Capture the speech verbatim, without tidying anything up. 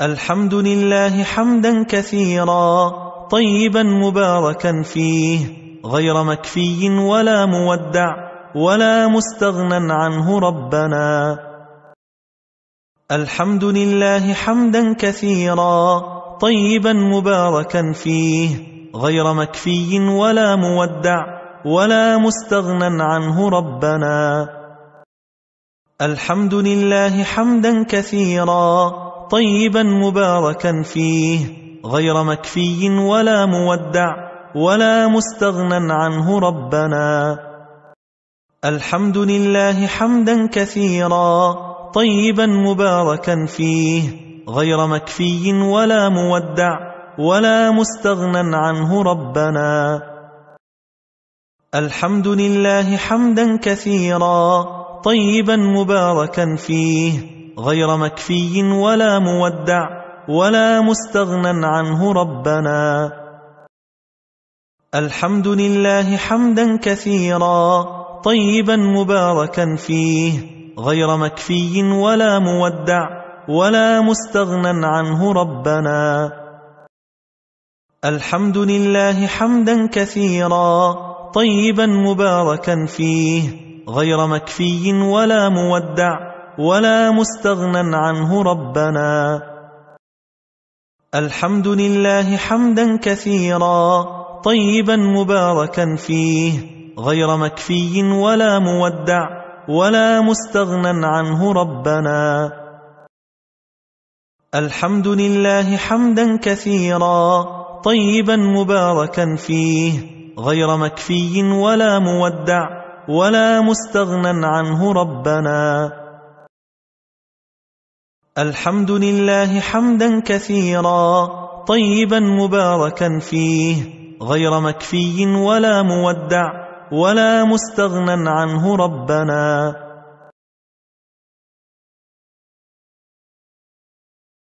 الحمد لله حمدا كثيرا طيبا مباركا فيه غير مكفي ولا مودع ولا مستغنى عنه ربنا. الحمد لله حمدا كثيرا طيبا مباركا فيه غير مكفي ولا مودع ولا مستغنى عنه ربنا. الحمد لله حمدا كثيرا طيبا مباركا فيه غير مكفي ولا مودع ولا مستغنى عنه ربنا. الحمد لله حمدا كثيرا طيبا مباركا فيه غير مكفي ولا مودع ولا مستغنى عنه ربنا. الحمد لله حمدا كثيرا طيبا مباركا فيه غير مكفي ولا مودع ولا مستغنى عنه ربنا. الحمد لله حمدا كثيرا طيبا مباركا فيه غير مكفي ولا مودع ولا مستغنى عنه ربنا. الحمد لله حمدا كثيرا طيبا مباركا فيه غير مكفي ولا مودع ولا مستغنى عنه ربنا. الحمد لله حمدا كثيرا طيبا مباركا فيه غير مكفي ولا مودع ولا مستغنى عنه ربنا. الحمد لله حمدا كثيرا طيبا مباركا فيه غير مكفي ولا مودع ولا مستغنى عنه ربنا. الحمد لله حمدا كثيرا طيبا مباركا فيه غير مكفي ولا مودع ولا مستغنى عنه ربنا.